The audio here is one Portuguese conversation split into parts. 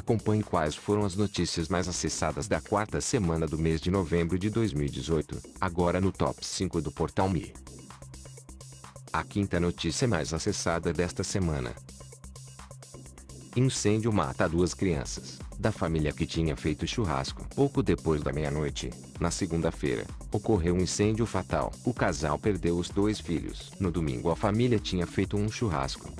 Acompanhe quais foram as notícias mais acessadas da quarta semana do mês de novembro de 2018, agora no Top 5 do Portal Mie. A quinta notícia mais acessada desta semana. Incêndio mata duas crianças, da família que tinha feito churrasco. Pouco depois da meia-noite, na segunda-feira, ocorreu um incêndio fatal. O casal perdeu os dois filhos. No domingo a família tinha feito um churrasco.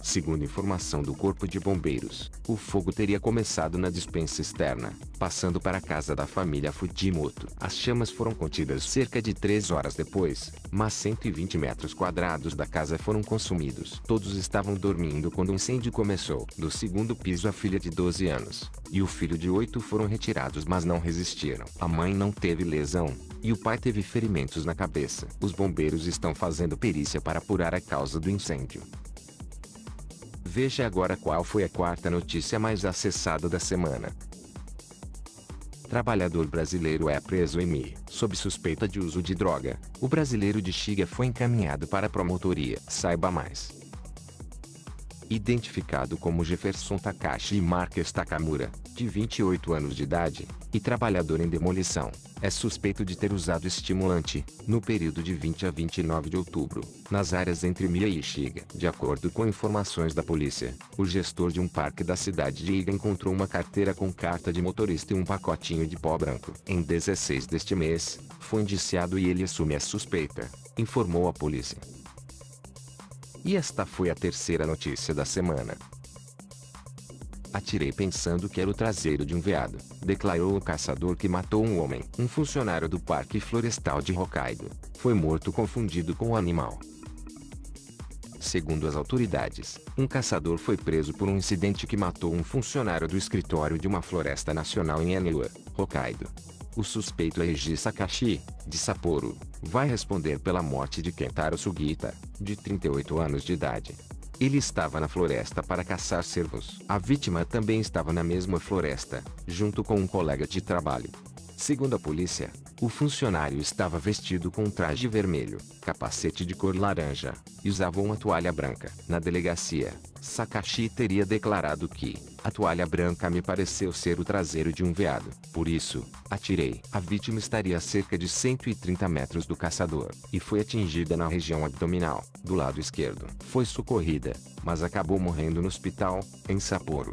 Segundo informação do Corpo de Bombeiros, o fogo teria começado na despensa externa, passando para a casa da família Fujimoto. As chamas foram contidas cerca de 3 horas depois, mas 120 metros quadrados da casa foram consumidos. Todos estavam dormindo quando o incêndio começou. Do segundo piso a filha de 12 anos e o filho de 8 foram retirados, mas não resistiram. A mãe não teve lesão e o pai teve ferimentos na cabeça. Os bombeiros estão fazendo perícia para apurar a causa do incêndio. Veja agora qual foi a quarta notícia mais acessada da semana. Trabalhador brasileiro é preso em Mie, sob suspeita de uso de droga. O brasileiro de Xiga foi encaminhado para a promotoria. Saiba mais. Identificado como Jefferson Takashi e Marques Takamura, de 28 anos de idade, e trabalhador em demolição, é suspeito de ter usado estimulante, no período de 20 a 29 de outubro, nas áreas entre Mie e Xiga. De acordo com informações da polícia, o gestor de um parque da cidade de Iga encontrou uma carteira com carta de motorista e um pacotinho de pó branco. Em 16 deste mês, foi indiciado e ele assume a suspeita, informou a polícia. E esta foi a terceira notícia da semana. Atirei pensando que era o traseiro de um veado, declarou o caçador que matou um homem. Um funcionário do Parque Florestal de Hokkaido foi morto confundido com o animal. Segundo as autoridades, um caçador foi preso por um incidente que matou um funcionário do escritório de uma floresta nacional em Aniwa, Hokkaido. O suspeito Eiji Sakashi, de Sapporo, vai responder pela morte de Kentaro Sugita, de 38 anos de idade. Ele estava na floresta para caçar cervos. A vítima também estava na mesma floresta, junto com um colega de trabalho. Segundo a polícia, o funcionário estava vestido com um traje vermelho, capacete de cor laranja, e usava uma toalha branca. Na delegacia, Sakashi teria declarado que a toalha branca me pareceu ser o traseiro de um veado, por isso, atirei. A vítima estaria a cerca de 130 metros do caçador, e foi atingida na região abdominal, do lado esquerdo. Foi socorrida, mas acabou morrendo no hospital, em Sapporo.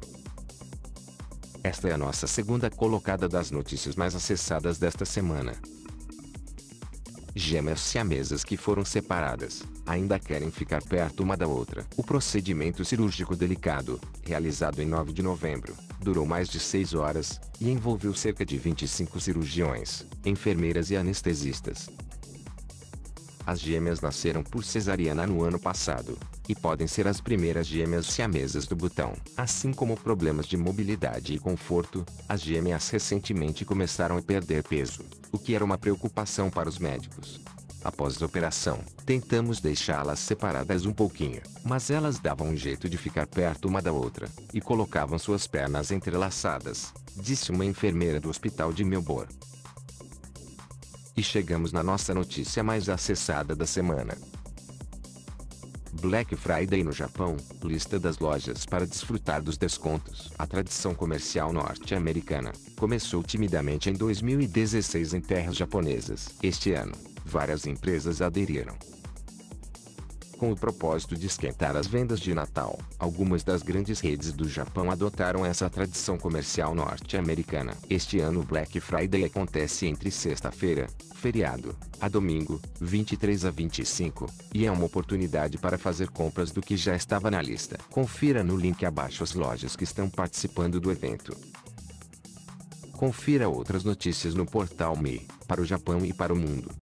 Esta é a nossa segunda colocada das notícias mais acessadas desta semana. Gêmeas siamesas que foram separadas, ainda querem ficar perto uma da outra. O procedimento cirúrgico delicado, realizado em 9 de novembro, durou mais de 6 horas, e envolveu cerca de 25 cirurgiões, enfermeiras e anestesistas. As gêmeas nasceram por cesariana no ano passado, e podem ser as primeiras gêmeas siamesas do Butão. Assim como problemas de mobilidade e conforto, as gêmeas recentemente começaram a perder peso, o que era uma preocupação para os médicos. Após a operação, tentamos deixá-las separadas um pouquinho, mas elas davam um jeito de ficar perto uma da outra, e colocavam suas pernas entrelaçadas, disse uma enfermeira do hospital de Melbourne. E chegamos na nossa notícia mais acessada da semana. Black Friday no Japão, lista das lojas para desfrutar dos descontos. A tradição comercial norte-americana começou timidamente em 2016 em terras japonesas. Este ano, várias empresas aderiram. Com o propósito de esquentar as vendas de Natal, algumas das grandes redes do Japão adotaram essa tradição comercial norte-americana. Este ano Black Friday acontece entre sexta-feira, feriado, a domingo, 23 a 25, e é uma oportunidade para fazer compras do que já estava na lista. Confira no link abaixo as lojas que estão participando do evento. Confira outras notícias no Portal Mie, para o Japão e para o mundo.